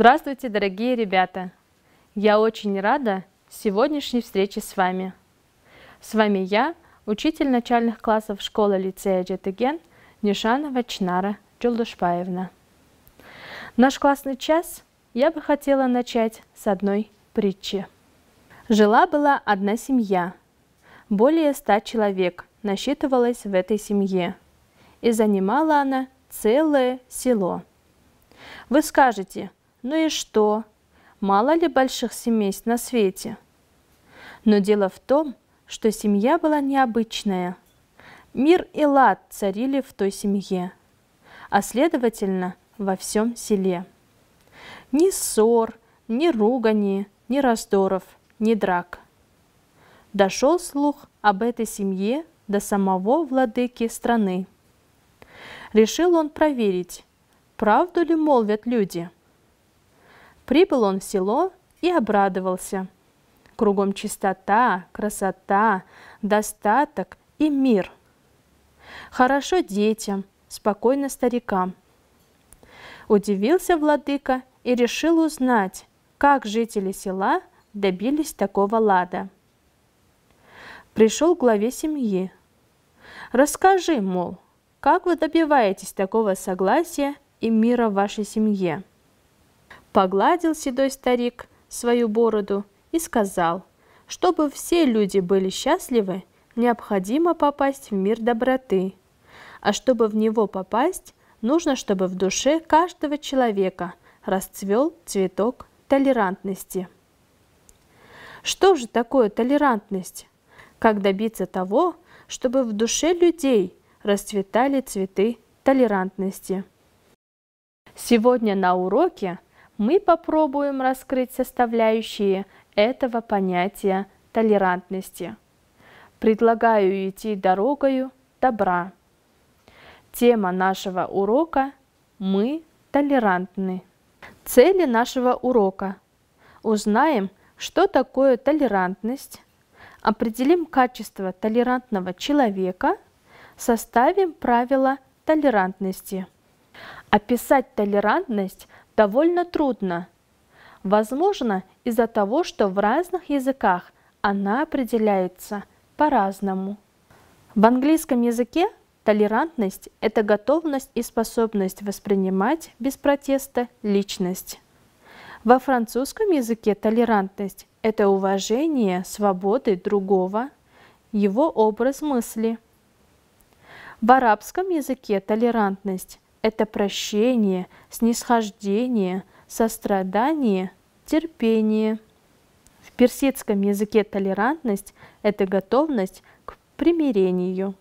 Здравствуйте, дорогие ребята! Я очень рада сегодняшней встрече с вами. С вами я, учитель начальных классов школы-лицея Джетеген Нишана Вачнара Чулдушпаевна. Наш классный час я бы хотела начать с одной притчи. Жила-была одна семья. Более 100 человек насчитывалось в этой семье, и занимала она целое село. Вы скажете: ну и что? Мало ли больших семейств на свете? Но дело в том, что семья была необычная. Мир и лад царили в той семье, а следовательно, во всем селе. Ни ссор, ни ругани, ни раздоров, ни драк. Дошел слух об этой семье до самого владыки страны. Решил он проверить, правду ли молвят люди. Прибыл он в село и обрадовался. Кругом чистота, красота, достаток и мир. Хорошо детям, спокойно старикам. Удивился владыка и решил узнать, как жители села добились такого лада. Пришел к главе семьи. Расскажи, мол, как вы добиваетесь такого согласия и мира в вашей семье? Погладил седой старик свою бороду и сказал: чтобы все люди были счастливы, необходимо попасть в мир доброты, а чтобы в него попасть, нужно, чтобы в душе каждого человека расцвел цветок толерантности. Что же такое толерантность? Как добиться того, чтобы в душе людей расцветали цветы толерантности? Сегодня на уроке мы попробуем раскрыть составляющие этого понятия толерантности. Предлагаю идти дорогою добра. Тема нашего урока – мы толерантны. Цели нашего урока – узнаем, что такое толерантность, определим качество толерантного человека, составим правила толерантности. Описать толерантность довольно трудно. Возможно, из-за того, что в разных языках она определяется по-разному. В английском языке толерантность – это готовность и способность воспринимать без протеста личность. Во французском языке толерантность – это уважение свободы другого, его образ мысли. В арабском языке толерантность – это прощение, снисхождение, сострадание, терпение. В персидском языке толерантность – это готовность к примирению.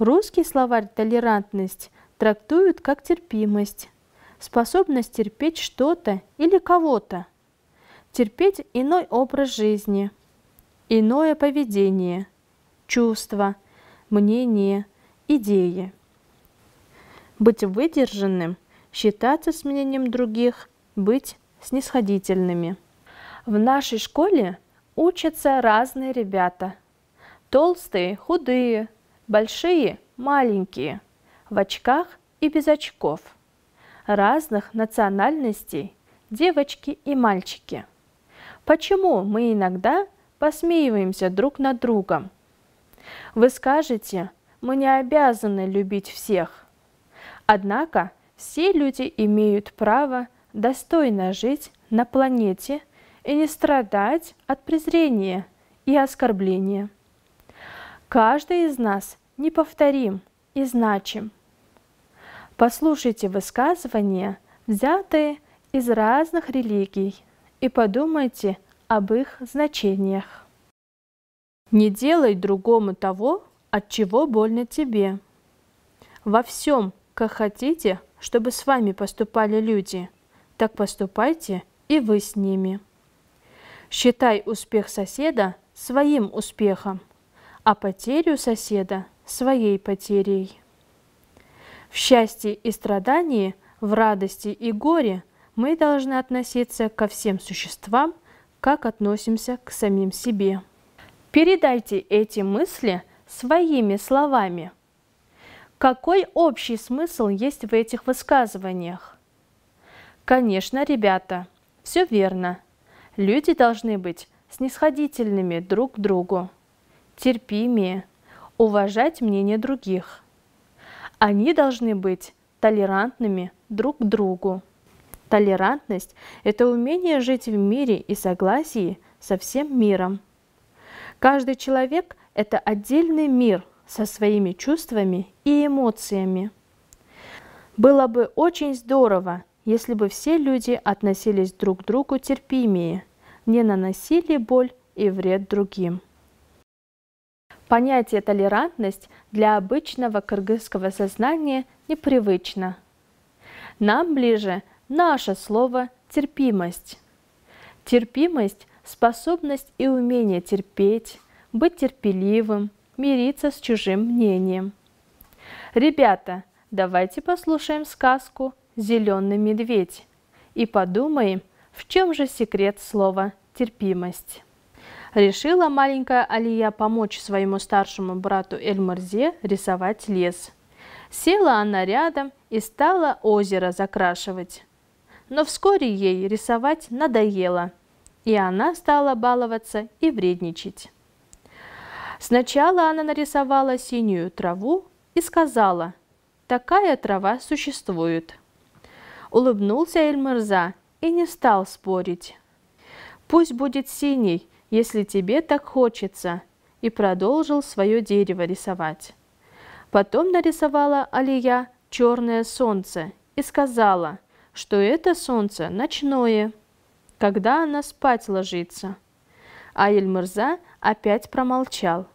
Русский словарь «толерантность» трактуют как терпимость, способность терпеть что-то или кого-то, терпеть иной образ жизни, иное поведение, чувства, мнения, идеи. Быть выдержанным, считаться с мнением других, быть снисходительными. В нашей школе учатся разные ребята. Толстые, худые, большие, маленькие, в очках и без очков. Разных национальностей, девочки и мальчики. Почему мы иногда посмеиваемся друг над другом? Вы скажете: мы не обязаны любить всех. Однако все люди имеют право достойно жить на планете и не страдать от презрения и оскорбления. Каждый из нас неповторим и значим. Послушайте высказывания, взятые из разных религий, и подумайте об их значениях. Не делай другому того, от чего больно тебе. Во всем, как хотите, чтобы с вами поступали люди, так поступайте и вы с ними. Считай успех соседа своим успехом, а потерю соседа своей потерей. В счастье и страдании, в радости и горе мы должны относиться ко всем существам, как относимся к самим себе. Передайте эти мысли своими словами. Какой общий смысл есть в этих высказываниях? Конечно, ребята, все верно. Люди должны быть снисходительными друг к другу, терпимее, уважать мнение других. Они должны быть толерантными друг к другу. Толерантность – это умение жить в мире и согласии со всем миром. Каждый человек – это отдельный мир со своими чувствами и эмоциями. Было бы очень здорово, если бы все люди относились друг к другу терпимее, не наносили боль и вред другим. Понятие «толерантность» для обычного кыргызского сознания непривычно. Нам ближе наше слово «терпимость». Терпимость – способность и умение терпеть, быть терпеливым, мириться с чужим мнением. Ребята, давайте послушаем сказку «Зеленый медведь» и подумаем, в чем же секрет слова «терпимость». Решила маленькая Алия помочь своему старшему брату Эльмурзе рисовать лес. Села она рядом и стала озеро закрашивать. Но вскоре ей рисовать надоело, и она стала баловаться и вредничать. Сначала она нарисовала синюю траву и сказала: «Такая трава существует». Улыбнулся Эльмурза и не стал спорить. «Пусть будет синий, если тебе так хочется», и продолжил свое дерево рисовать. Потом нарисовала Алия черное солнце и сказала, что это солнце ночное, когда она спать ложится. А Эльмурза опять промолчал.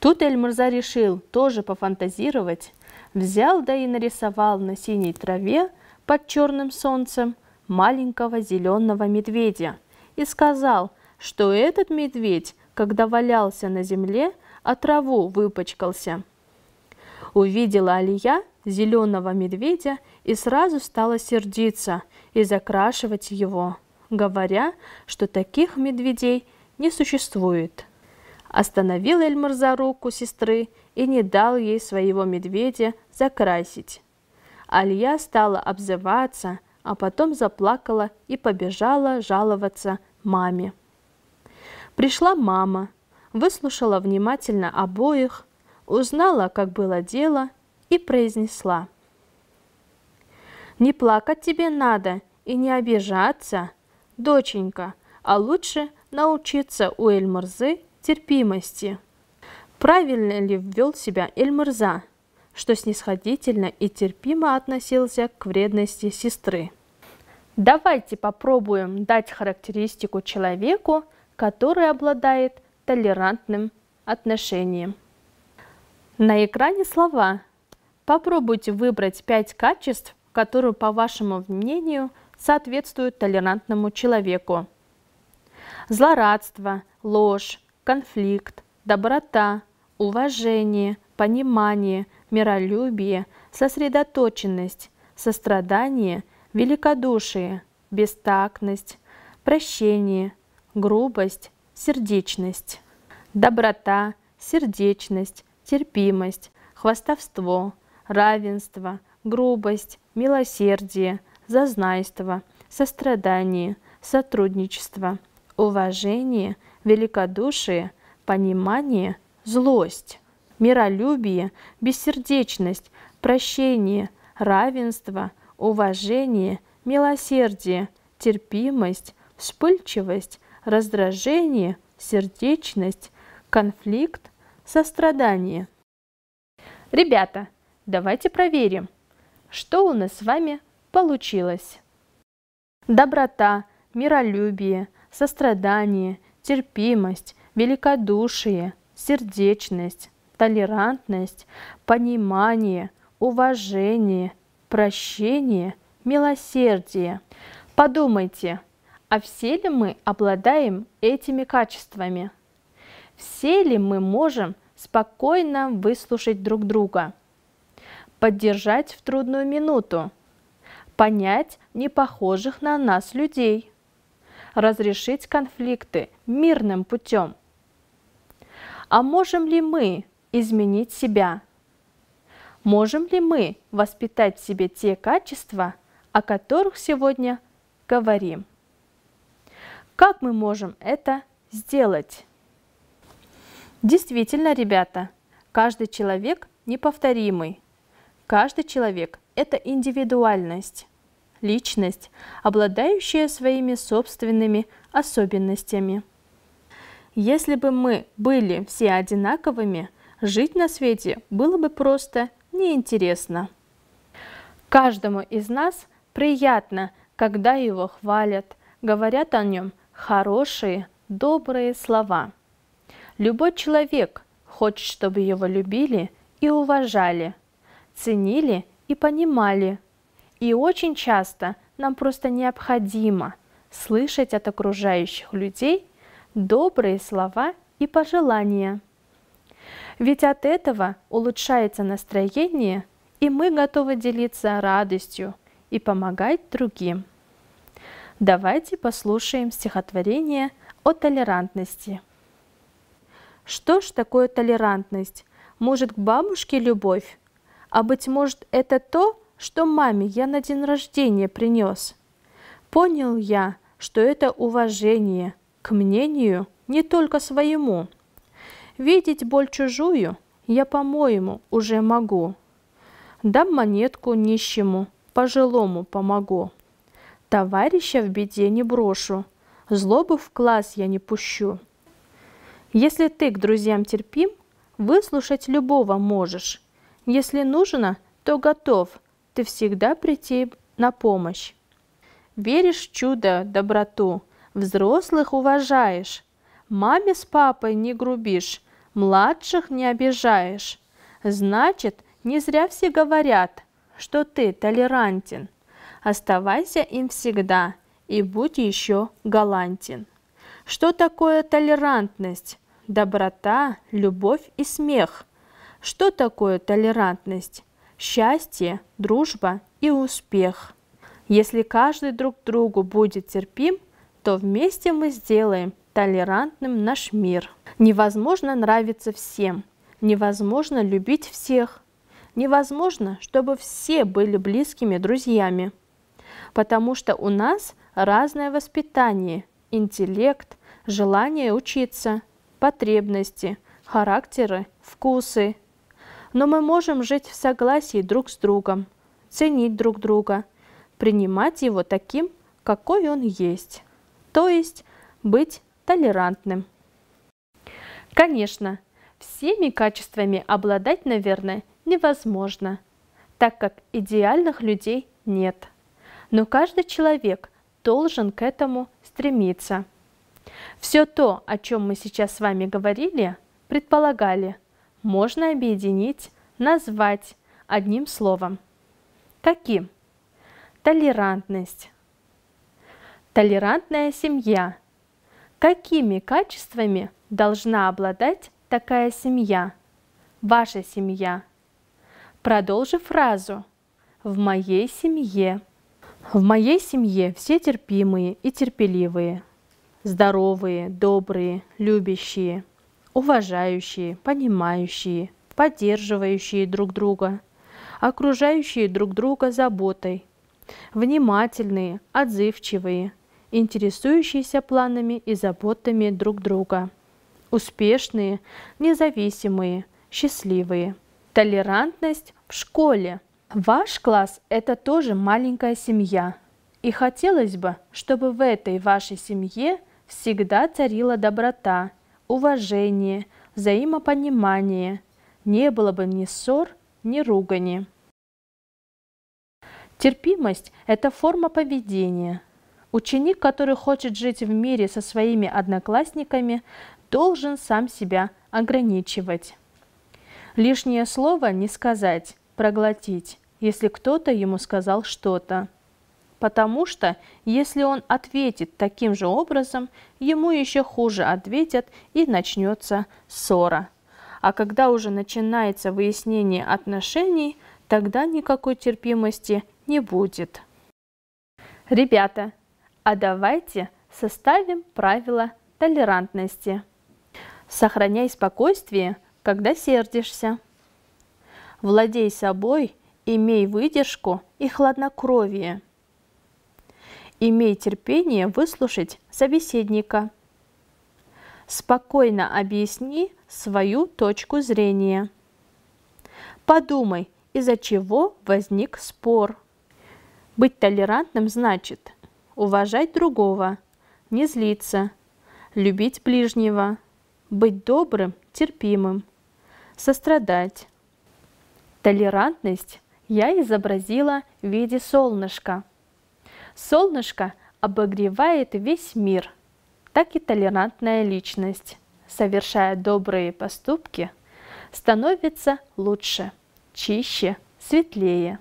Тут Эльмурза решил тоже пофантазировать, взял да и нарисовал на синей траве под черным солнцем маленького зеленого медведя и сказал, что этот медведь, когда валялся на земле, о траву выпачкался. Увидела Алия зеленого медведя и сразу стала сердиться и закрашивать его, говоря, что таких медведей не существует. Остановил Эльмурза руку сестры и не дал ей своего медведя закрасить. Алия стала обзываться, а потом заплакала и побежала жаловаться маме. Пришла мама, выслушала внимательно обоих, узнала, как было дело, и произнесла: «Не плакать тебе надо и не обижаться, доченька, а лучше научиться у Эльмурзы терпимости». Правильно ли ввел себя Эльмурза, что снисходительно и терпимо относился к вредности сестры? Давайте попробуем дать характеристику человеку, который обладает толерантным отношением. На экране слова. Попробуйте выбрать 5 качеств, которые, по вашему мнению, соответствуют толерантному человеку. Злорадство, ложь, конфликт, доброта, уважение, понимание, миролюбие, сосредоточенность, сострадание, великодушие, бестактность, прощение, грубость, сердечность, доброта, сердечность, терпимость, хвастовство, равенство, грубость, милосердие, зазнайство, сострадание, сотрудничество, уважение, великодушие, понимание, злость, миролюбие, бессердечность, прощение, равенство, уважение, милосердие, терпимость, вспыльчивость, раздражение, сердечность, конфликт, сострадание. Ребята, давайте проверим, что у нас с вами получилось. Доброта, миролюбие, сострадание, терпимость, великодушие, сердечность, толерантность, понимание, уважение, прощение, милосердие. Подумайте, а все ли мы обладаем этими качествами? Все ли мы можем спокойно выслушать друг друга, поддержать в трудную минуту, понять непохожих на нас людей, разрешить конфликты мирным путем? А можем ли мы изменить себя? Можем ли мы воспитать в себе те качества, о которых сегодня говорим. Как мы можем это сделать? Действительно, ребята, каждый человек неповторимый. Каждый человек – это индивидуальность, личность, обладающая своими собственными особенностями. Если бы мы были все одинаковыми, жить на свете было бы просто неинтересно. Каждому из нас приятно, когда его хвалят, говорят о нем хорошие, добрые слова. Любой человек хочет, чтобы его любили и уважали, ценили и понимали. И очень часто нам просто необходимо слышать от окружающих людей добрые слова и пожелания. Ведь от этого улучшается настроение, и мы готовы делиться радостью и помогать другим. Давайте послушаем стихотворение о толерантности. Что ж такое толерантность? Может, к бабушке любовь? А быть может, это то, что маме я на день рождения принес? Понял я, что это уважение к мнению не только своему. Видеть боль чужую я, по-моему, уже могу. Дам монетку нищему, пожилому помогу. Товарища в беде не брошу, злобу в класс я не пущу. Если ты к друзьям терпим, выслушать любого можешь. Если нужно, то готов ты всегда прийти на помощь. Веришь в чудо, доброту, взрослых уважаешь. Маме с папой не грубишь, младших не обижаешь. Значит, не зря все говорят, что ты толерантен. Оставайся им всегда и будь еще галантен. Что такое толерантность? Доброта, любовь и смех. Что такое толерантность? Счастье, дружба и успех. Если каждый друг другу будет терпим, то вместе мы сделаем толерантным наш мир. Невозможно нравиться всем, невозможно любить всех, невозможно, чтобы все были близкими друзьями, потому что у нас разное воспитание, интеллект, желание учиться, потребности, характеры, вкусы. Но мы можем жить в согласии друг с другом, ценить друг друга, принимать его таким, какой он есть, то есть быть толерантным. Конечно, всеми качествами обладать, наверное, невозможно, так как идеальных людей нет. Но каждый человек должен к этому стремиться. Все то, о чем мы сейчас с вами говорили, предполагали, можно объединить, назвать одним словом. Таким. Толерантность. Толерантная семья. Какими качествами должна обладать такая семья? Ваша семья. Продолжи фразу. В моей семье. В моей семье все терпимые и терпеливые. Здоровые, добрые, любящие, уважающие, понимающие, поддерживающие друг друга, окружающие друг друга заботой, внимательные, отзывчивые, интересующиеся планами и заботами друг друга, успешные, независимые, счастливые. Толерантность в школе. Ваш класс – это тоже маленькая семья, и хотелось бы, чтобы в этой вашей семье всегда царила доброта, уважение, взаимопонимание, не было бы ни ссор, ни ругани. Терпимость – это форма поведения. Ученик, который хочет жить в мире со своими одноклассниками, должен сам себя ограничивать. Лишнее слово не сказать, проглотить, если кто-то ему сказал что-то. Потому что, если он ответит таким же образом, ему еще хуже ответят и начнется ссора. А когда уже начинается выяснение отношений, тогда никакой терпимости не будет. Ребята, а давайте составим правила толерантности. Сохраняй спокойствие, когда сердишься. Владей собой, имей выдержку и хладнокровие. Имей терпение выслушать собеседника. Спокойно объясни свою точку зрения. Подумай, из-за чего возник спор. Быть толерантным значит уважать другого, не злиться, любить ближнего, быть добрым, терпимым, сострадать. Толерантность я изобразила в виде солнышка. Солнышко обогревает весь мир, так и толерантная личность, совершая добрые поступки, становится лучше, чище, светлее.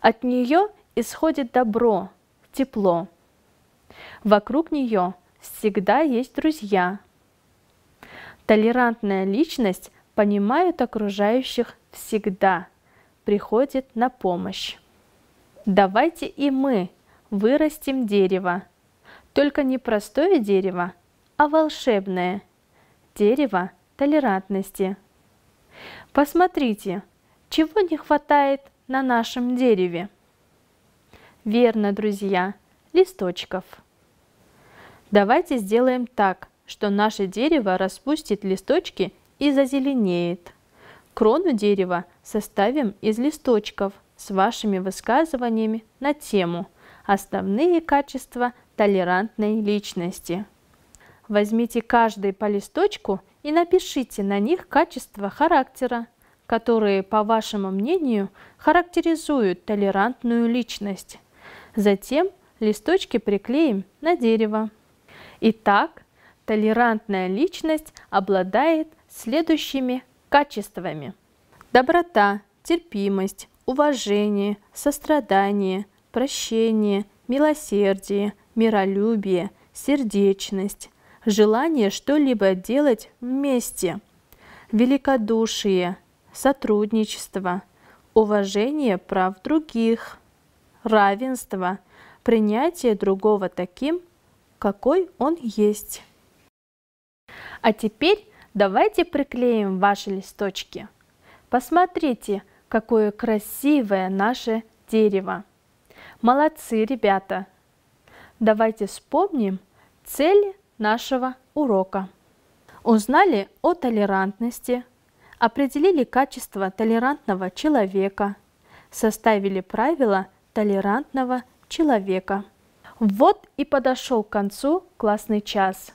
От нее исходит добро, тепло. Вокруг нее всегда есть друзья. Толерантная личность понимает окружающих всегда, приходит на помощь. Давайте и мы вырастим дерево. Только не простое дерево, а волшебное. Дерево толерантности. Посмотрите, чего не хватает на нашем дереве. Верно, друзья, листочков. Давайте сделаем так, что наше дерево распустит листочки и зазеленеет. Крону дерева составим из листочков с вашими высказываниями на тему «Основные качества толерантной личности». Возьмите каждый по листочку и напишите на них качества характера, которые, по вашему мнению, характеризуют толерантную личность. Затем листочки приклеим на дерево. Итак, толерантная личность обладает следующими качествами: доброта, терпимость, уважение, сострадание, прощение, милосердие, миролюбие, сердечность, желание что-либо делать вместе, великодушие, сотрудничество, уважение прав других, равенство, принятие другого таким, какой он есть. А теперь давайте приклеим ваши листочки. Посмотрите, какое красивое наше дерево. Молодцы, ребята! Давайте вспомним цели нашего урока. Узнали о толерантности, определили качество толерантного человека, составили правила толерантного человека. Вот и подошел к концу классный час.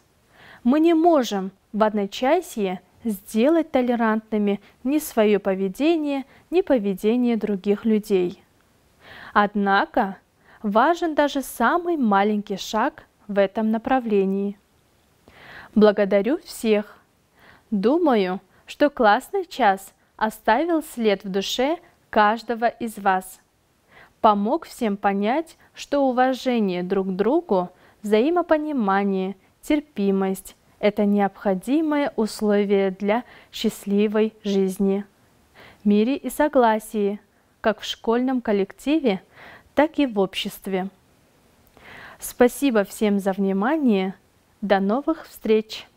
Мы не можем в одночасье сделать толерантными ни свое поведение, ни поведение других людей. Однако важен даже самый маленький шаг в этом направлении. Благодарю всех. Думаю, что классный час оставил след в душе каждого из вас. Помог всем понять, что уважение друг к другу, взаимопонимание, терпимость – это необходимое условие для счастливой жизни, мире и согласии, как в школьном коллективе, так и в обществе. Спасибо всем за внимание. До новых встреч!